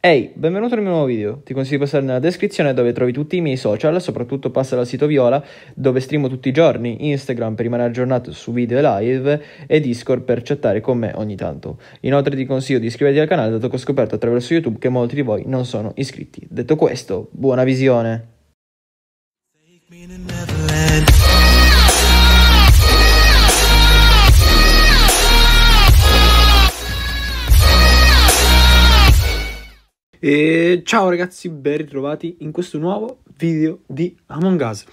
Ehi, benvenuto nel mio nuovo video, ti consiglio di passare nella descrizione dove trovi tutti i miei social, soprattutto passa dal sito Viola dove streamo tutti i giorni, Instagram per rimanere aggiornato su video e live e Discord per chattare con me ogni tanto. Inoltre ti consiglio di iscriverti al canale dato che ho scoperto attraverso YouTube che molti di voi non sono iscritti. Detto questo, buona visione! E ciao ragazzi, ben ritrovati in questo nuovo video di Among Us.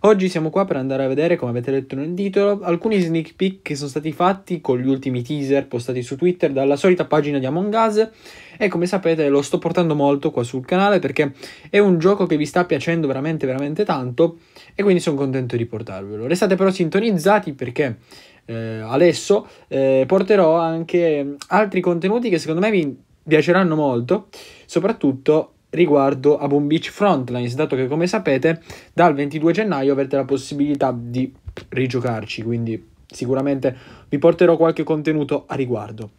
Oggi siamo qua per andare a vedere, come avete letto nel titolo, alcuni sneak peek che sono stati fatti con gli ultimi teaser postati su Twitter dalla solita pagina di Among Us. E come sapete lo sto portando molto qua sul canale perché è un gioco che vi sta piacendo veramente tanto e quindi sono contento di portarvelo. Restate però sintonizzati perché adesso porterò anche altri contenuti che secondo me vi piaceranno molto, soprattutto riguardo a Boom Beach Frontlines, dato che come sapete dal 22 gennaio avrete la possibilità di rigiocarci, quindi sicuramente vi porterò qualche contenuto a riguardo.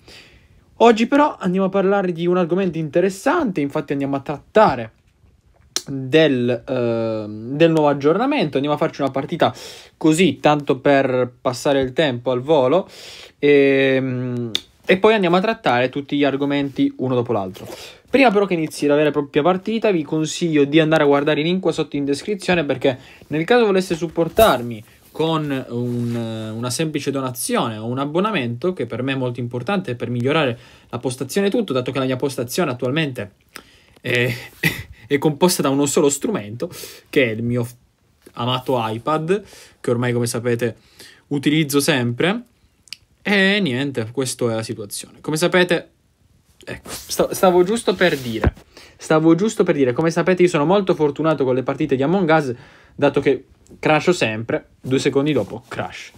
Oggi però andiamo a parlare di un argomento interessante, infatti andiamo a trattare del nuovo aggiornamento, andiamo a farci una partita così, tanto per passare il tempo al volo e poi andiamo a trattare tutti gli argomenti uno dopo l'altro. Prima però che inizi la vera e propria partita vi consiglio di andare a guardare i link qua sotto in descrizione, perché nel caso voleste supportarmi con una semplice donazione o un abbonamento, che per me è molto importante per migliorare la postazione e tutto, dato che la mia postazione attualmente è composta da uno solo strumento, che è il mio amato iPad, che ormai come sapete utilizzo sempre. E niente, questa è la situazione. Come sapete, ecco, stavo giusto per dire, come sapete io sono molto fortunato con le partite di Among Us, dato che crasho sempre, 2 secondi dopo crash.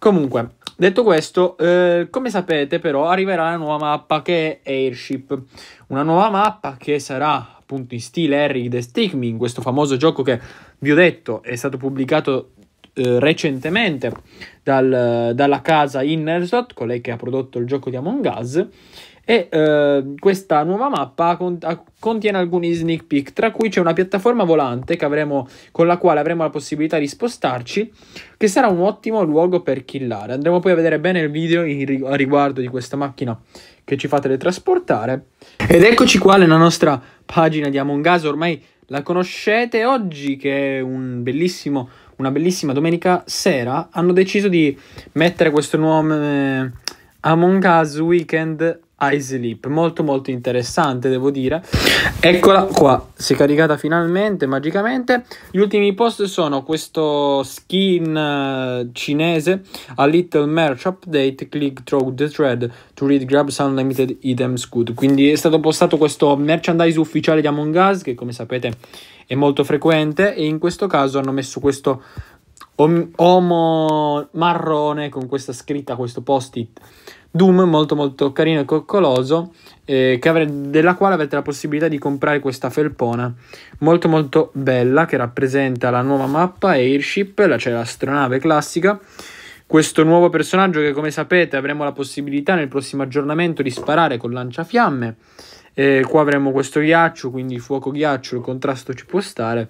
Comunque, detto questo, come sapete però arriverà la nuova mappa che è Airship, una nuova mappa che sarà appunto in stile Harry the Stick Me, in questo famoso gioco che vi ho detto è stato pubblicato recentemente dalla casa Innersloth, colei che ha prodotto il gioco di Among Us, e questa nuova mappa contiene alcuni sneak peek, tra cui c'è una piattaforma volante che con la quale avremo la possibilità di spostarci, che sarà un ottimo luogo per killare. Andremo poi a vedere bene il video a riguardo di questa macchina che ci fa teletrasportare. Ed eccoci qua nella nostra pagina di Among Us, ormai la conoscete. Oggi, che è una bellissima domenica sera, hanno deciso di mettere questo nuovo Among Us Weekend I Sleep, molto interessante devo dire. Eccola qua, si è caricata finalmente, magicamente. Gli ultimi post sono questo skin cinese, a little merch update, click through the thread to read grab some limited items good. Quindi è stato postato questo merchandise ufficiale di Among Us, che come sapete è molto frequente, e in questo caso hanno messo questo omo marrone con questa scritta, questo post-it Doom, molto carino e coccoloso, della quale avrete la possibilità di comprare questa felpona molto bella, che rappresenta la nuova mappa Airship, cioè l'astronave classica. Questo nuovo personaggio che come sapete avremo la possibilità nel prossimo aggiornamento di sparare con lanciafiamme. Qua avremo questo ghiaccio, quindi fuoco ghiaccio, il contrasto ci può stare.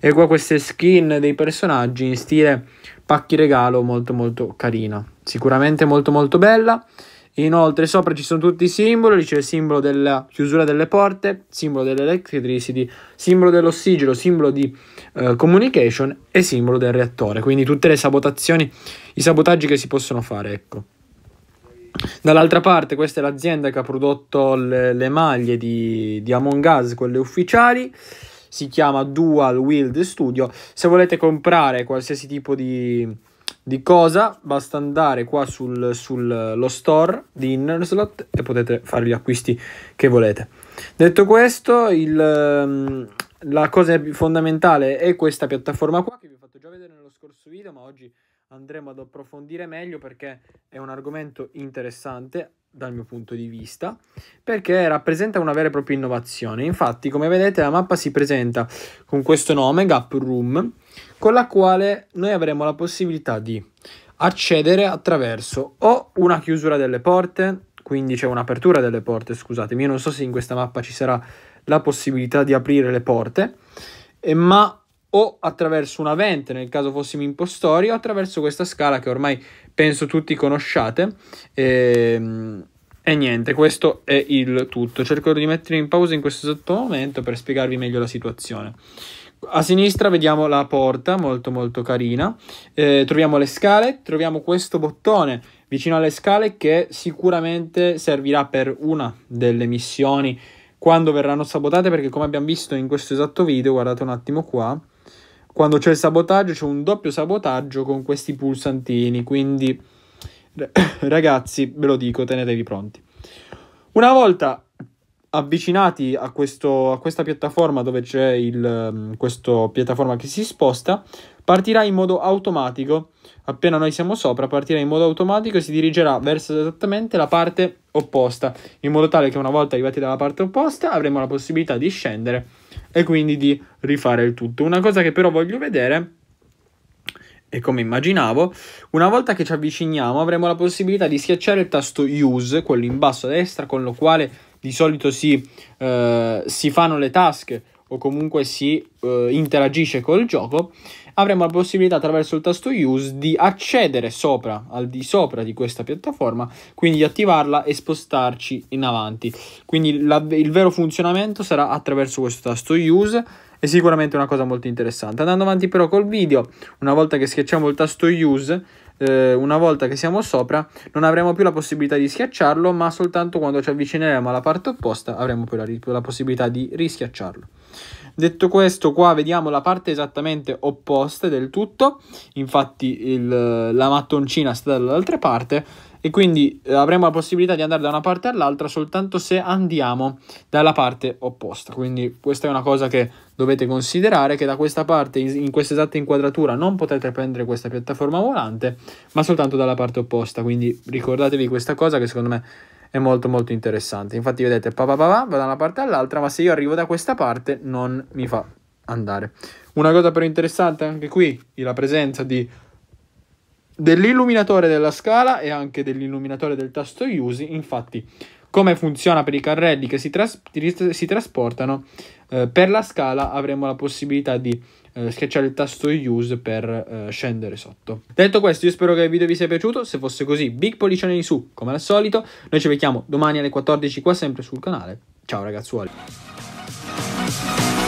E qua queste skin dei personaggi in stile pacchi regalo, molto carina, sicuramente molto bella. Inoltre sopra ci sono tutti i simboli, c'è il simbolo della chiusura delle porte, simbolo dell'electricity, simbolo dell'ossigeno, simbolo di communication e simbolo del reattore, quindi tutte le sabotazioni, i sabotaggi che si possono fare, ecco. Dall'altra parte questa è l'azienda che ha prodotto le maglie di Among Us, quelle ufficiali, si chiama Dual Wield Studio. Se volete comprare qualsiasi tipo di cosa basta andare qua sullo store di Innersloth e potete fare gli acquisti che volete. Detto questo, la cosa fondamentale è questa piattaforma qua, che vi ho fatto già vedere nello scorso video, ma oggi andremo ad approfondire meglio perché è un argomento interessante dal mio punto di vista, perché rappresenta una vera e propria innovazione. Infatti, come vedete, la mappa si presenta con questo nome, GapRoom, con la quale noi avremo la possibilità di accedere attraverso o una chiusura delle porte, quindi c'è un'apertura delle porte, scusatemi, io non so se in questa mappa ci sarà la possibilità di aprire le porte, ma o attraverso una vente nel caso fossimo impostori, o attraverso questa scala che ormai penso tutti conosciate. E niente, questo è il tutto. Cerco di mettere in pausa in questo esatto momento per spiegarvi meglio la situazione. A sinistra vediamo la porta, molto molto carina, troviamo le scale, troviamo questo bottone vicino alle scale che sicuramente servirà per una delle missioni quando verranno sabotate, perché come abbiamo visto in questo esatto video, guardate un attimo qua, quando c'è il sabotaggio c'è un doppio sabotaggio con questi pulsantini, quindi ragazzi ve lo dico, tenetevi pronti. Una volta avvicinati a questa piattaforma dove c'è questa piattaforma che si sposta, partirà in modo automatico. Appena noi siamo sopra partirà in modo automatico e si dirigerà verso esattamente la parte opposta, in modo tale che una volta arrivati dalla parte opposta avremo la possibilità di scendere e quindi di rifare il tutto. Una cosa che però voglio vedere, e come immaginavo, una volta che ci avviciniamo avremo la possibilità di schiacciare il tasto Use, quello in basso a destra, con lo quale di solito si fanno le task o comunque si interagisce col gioco. Avremo la possibilità attraverso il tasto Use di accedere sopra, al di sopra di questa piattaforma, quindi di attivarla e spostarci in avanti. Quindi il vero funzionamento sarà attraverso questo tasto Use. È sicuramente una cosa molto interessante. Andando avanti però col video, una volta che schiacciamo il tasto Use, una volta che siamo sopra, non avremo più la possibilità di schiacciarlo, ma soltanto quando ci avvicineremo alla parte opposta avremo poi la possibilità di rischiacciarlo. Detto questo, qua vediamo la parte esattamente opposta del tutto, infatti la mattoncina sta dall'altra parte, e quindi avremo la possibilità di andare da una parte all'altra soltanto se andiamo dalla parte opposta. Quindi questa è una cosa che dovete considerare, che da questa parte, in questa esatta inquadratura, non potete prendere questa piattaforma volante, ma soltanto dalla parte opposta. Quindi ricordatevi questa cosa che secondo me è molto molto interessante. Infatti vedete, vado da una parte all'altra, ma se io arrivo da questa parte non mi fa andare. Una cosa però interessante anche qui, la presenza dell'illuminatore della scala e anche dell'illuminatore del tasto Use. Infatti come funziona per i carrelli che si trasportano, per la scala avremo la possibilità di schiacciare il tasto Use per scendere sotto. Detto questo, io spero che il video vi sia piaciuto. Se fosse così, big pollicione in su come al solito. Noi ci vediamo domani alle 14 qua sempre sul canale. Ciao ragazzuoli.